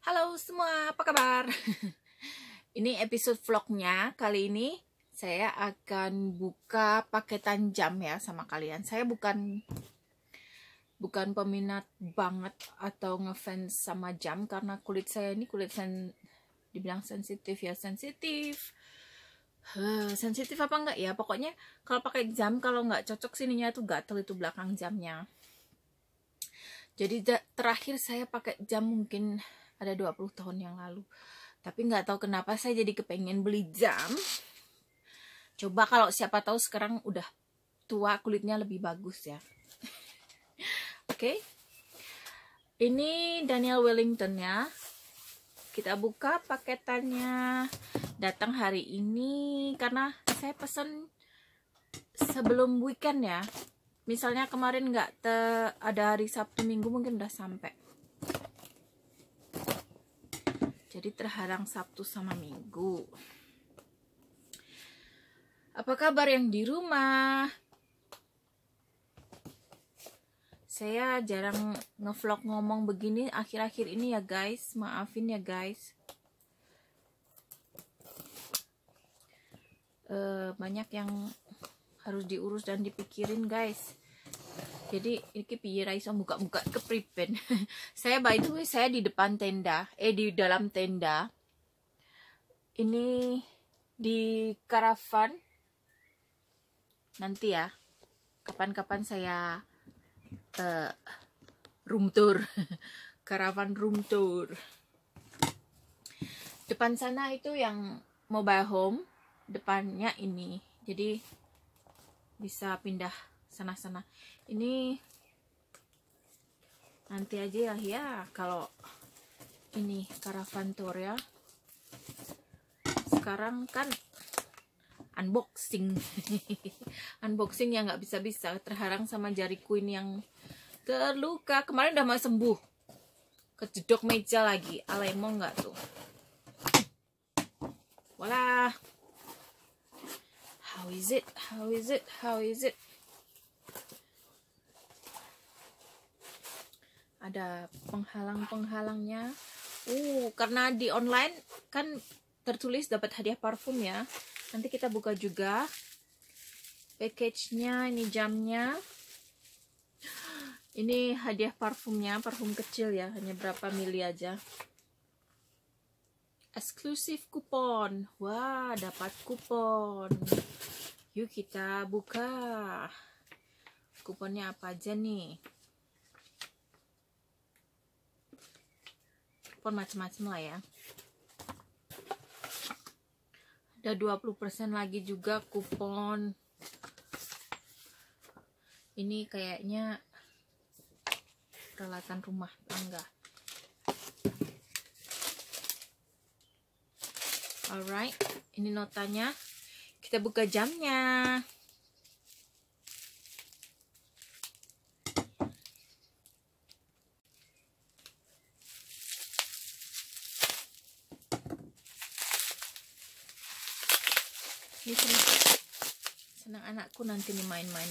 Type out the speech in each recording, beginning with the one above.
Halo semua, apa kabar? Ini episode vlognya. Kali ini saya akan buka paketan jam ya sama kalian. Saya bukan peminat banget atau ngefans sama jam, karena kulit saya ini dibilang sensitif ya, sensitif apa enggak ya, pokoknya kalau pakai jam kalau nggak cocok sininya tuh gatel itu belakang jamnya. Jadi terakhir saya pakai jam mungkin ada 20 tahun yang lalu, tapi nggak tahu kenapa saya jadi kepengen beli jam. Coba kalau siapa tahu sekarang udah tua kulitnya lebih bagus ya. Oke. Ini Daniel Wellington ya, kita buka paketannya. Datang hari ini karena saya pesen sebelum weekend ya. Misalnya kemarin nggak ada hari Sabtu Minggu mungkin udah sampai. Jadi terhalang Sabtu sama Minggu. Apa kabar yang di rumah? Saya jarang ngevlog ngomong begini akhir-akhir ini ya guys, maafin ya guys. Banyak yang harus diurus dan dipikirin guys. Jadi iki piye ra iso buka-buka kepriben. Saya by the way saya di depan tenda, di dalam tenda. Ini di karavan. Nanti ya. Kapan-kapan saya room tour. Karavan room tour. Depan sana itu yang mobile home. Depannya ini, jadi bisa pindah sana-sana. Ini nanti aja ya kalau ini karavan tour ya. Sekarang kan unboxing unboxing yang nggak bisa-bisa, terhalang sama jariku ini yang terluka. Kemarin udah mau sembuh, kejedok meja lagi, alay mau nggak tuh. Walah. How is it? How is it? How is it? Ada penghalang-penghalangnya. Karena di online kan tertulis dapat hadiah parfum ya. Nanti kita buka juga package-nya, ini jamnya. Ini hadiah parfumnya, parfum kecil ya, hanya berapa mili aja. Eksklusif kupon. Wah, dapat kupon. Yuk kita buka kuponnya apa aja nih. Kupon macam-macam lah ya. Ada 20% lagi juga kupon. Ini kayaknya peralatan rumah tangga. Alright, ini notanya. Kita buka jamnya. Ini senang anakku nanti nih main-main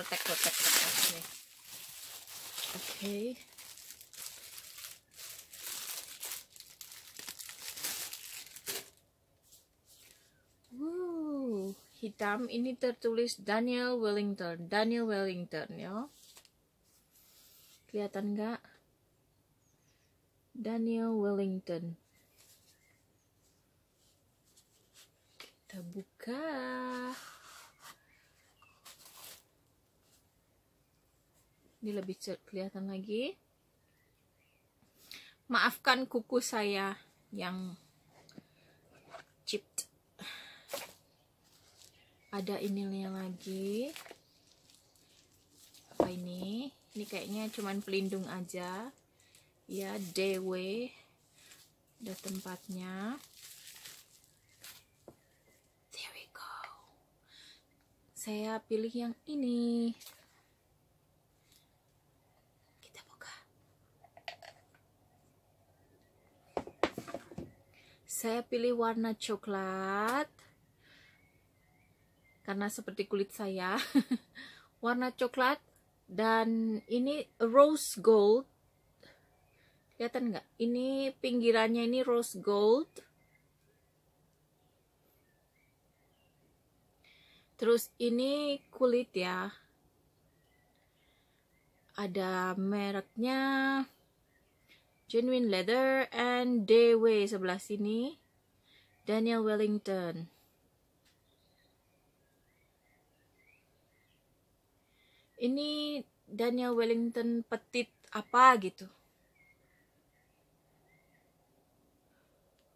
petek-petek kertas nih. Oke. Hitam ini tertulis Daniel Wellington ya. Kelihatan nggak? Daniel Wellington. Kita buka. Ini lebih kelihatan lagi. Maafkan kuku saya yang chipped. Ada ininya lagi. Apa ini? Ini kayaknya cuman pelindung aja. Ya, DW. Ada tempatnya. There we go. Saya pilih yang ini. Kita buka. Saya pilih warna coklat. Karena seperti kulit saya warna coklat, dan ini rose gold Kelihatan nggak? Ini pinggirannya ini rose gold. Terus ini kulit ya. Ada mereknya Genuine Leather and Dewey sebelah sini. Daniel Wellington. Ini Daniel Wellington petit apa gitu.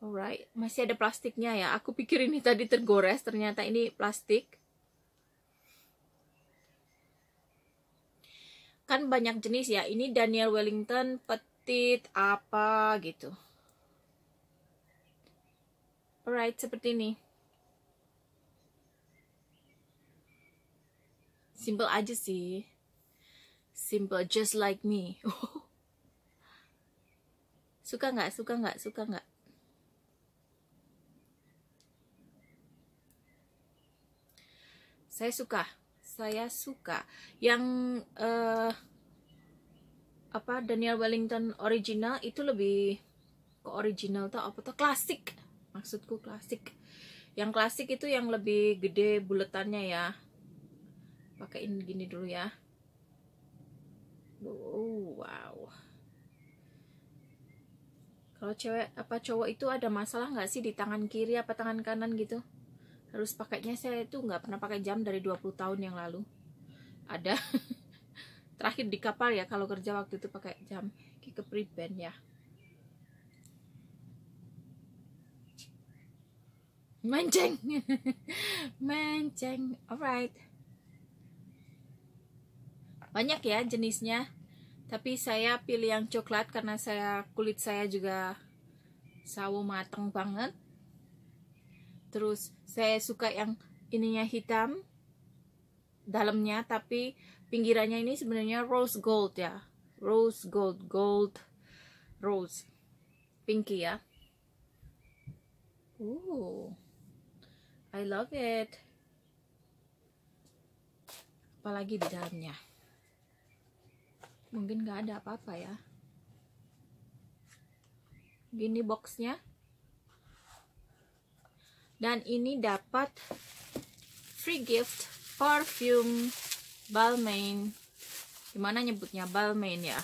Alright, masih ada plastiknya ya. Aku pikir ini tadi tergores, ternyata ini plastik. Kan banyak jenis ya. Ini Daniel Wellington petit apa gitu. Alright, seperti ini. Simple aja sih. Simple just like me. Suka nggak? Suka nggak? Suka nggak? Saya suka. Saya suka. Yang apa Daniel Wellington original itu lebih ke original tuh apa tuh klasik. Maksudku klasik. Yang klasik itu yang lebih gede buletannya ya. Pakaiin gini dulu ya. Wow. Kalau cewek apa cowok itu ada masalah nggak sih di tangan kiri apa tangan kanan gitu? Harus pakainya, saya itu nggak pernah pakai jam dari 20 tahun yang lalu. Ada. Terakhir di kapal ya, kalau kerja waktu itu pakai jam. Kayak kepriband ya. Mancing. Mancing. Alright. Banyak ya jenisnya. Tapi saya pilih yang coklat karena saya kulit saya juga sawo mateng banget. Terus saya suka yang ininya hitam dalamnya, tapi pinggirannya ini sebenarnya rose gold ya. Rose gold, gold rose. Pinky ya. I love it. Apalagi di dalamnya. Mungkin nggak ada apa-apa ya. Gini boxnya. Dan ini dapat free gift perfume Balmain. Gimana nyebutnya? Balmain ya.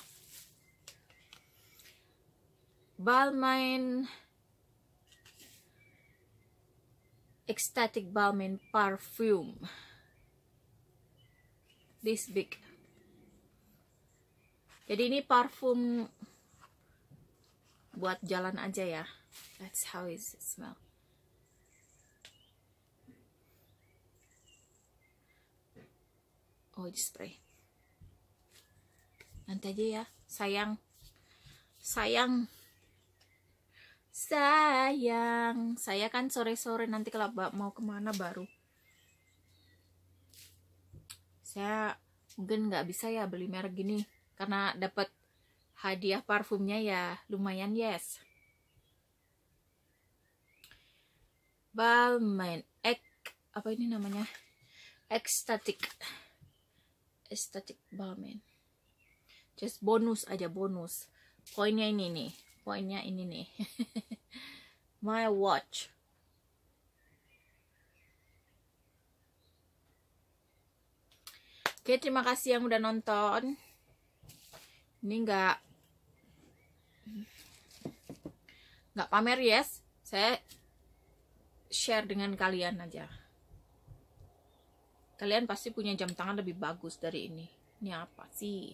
Balmain Ecstatic Balmain Perfume. This big. Jadi ini parfum buat jalan aja ya. That's how it smell. Oh, di spray. Nanti aja ya. Sayang. Sayang. Sayang, saya kan sore-sore nanti kalau mau kemana baru. Saya mungkin nggak bisa ya beli merek gini karena dapat hadiah parfumnya ya, lumayan yes. Balmain, apa ini namanya? Ecstatic Balmain. Just bonus aja bonus. Poinnya ini nih. Poinnya ini nih. My watch. Oke, terima kasih yang udah nonton. Ini nggak pamer yes. Saya share dengan kalian aja. Kalian pasti punya jam tangan lebih bagus dari ini. Ini apa sih?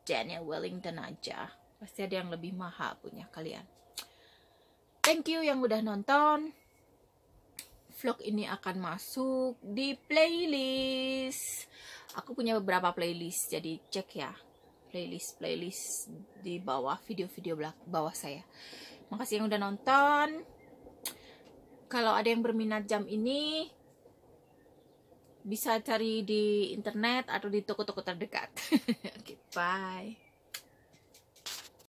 Daniel Wellington aja. Pasti ada yang lebih mahal punya kalian. Thank you yang udah nonton. Vlog ini akan masuk di playlist. Aku punya beberapa playlist, jadi cek ya. Playlist di bawah video-video bawah saya. Makasih yang udah nonton. Kalau ada yang berminat jam ini, bisa cari di internet atau di toko-toko terdekat. Oke, bye.